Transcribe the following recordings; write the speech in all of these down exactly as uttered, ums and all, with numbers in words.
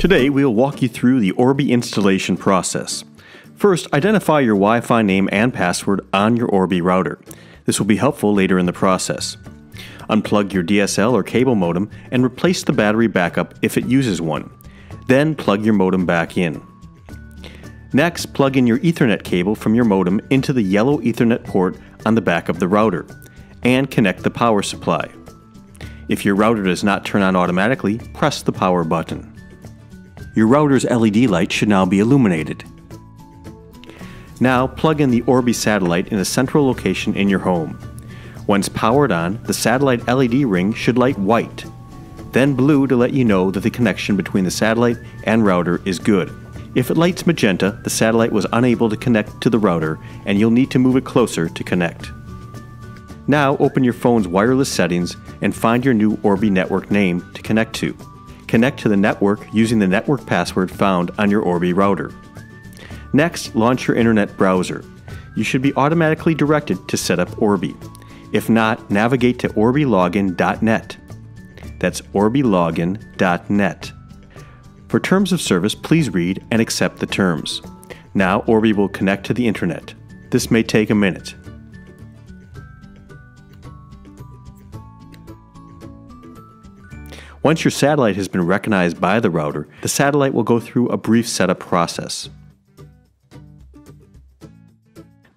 Today, we'll walk you through the Orbi installation process. First, identify your Wi-Fi name and password on your Orbi router. This will be helpful later in the process. Unplug your D S L or cable modem and replace the battery backup if it uses one. Then plug your modem back in. Next, plug in your Ethernet cable from your modem into the yellow Ethernet port on the back of the router, and connect the power supply. If your router does not turn on automatically, press the power button. Your router's L E D light should now be illuminated. Now, plug in the Orbi satellite in a central location in your home. Once powered on, the satellite L E D ring should light white, then blue to let you know that the connection between the satellite and router is good. If it lights magenta, the satellite was unable to connect to the router and you'll need to move it closer to connect. Now open your phone's wireless settings and find your new Orbi network name to connect to. Connect to the network using the network password found on your Orbi router. Next, launch your internet browser. You should be automatically directed to set up Orbi. If not, navigate to Orbi Login dot net. That's Orbi Login dot net. For terms of service, please read and accept the terms. Now Orbi will connect to the internet. This may take a minute. Once your satellite has been recognized by the router, the satellite will go through a brief setup process.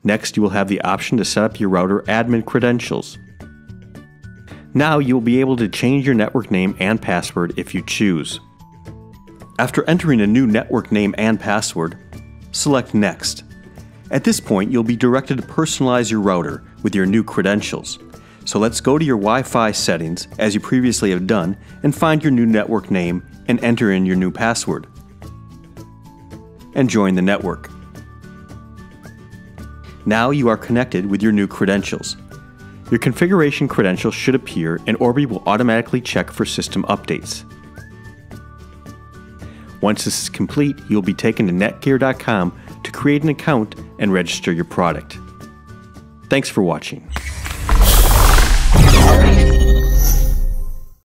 Next, you will have the option to set up your router admin credentials. Now you will be able to change your network name and password if you choose. After entering a new network name and password, select Next. At this point, you'll be directed to personalize your router with your new credentials. So let's go to your Wi-Fi settings, as you previously have done, and find your new network name and enter in your new password. And join the network. Now you are connected with your new credentials. Your configuration credentials should appear and Orbi will automatically check for system updates. Once this is complete, you'll be taken to Netgear dot com to create an account and register your product. Thanks for watching.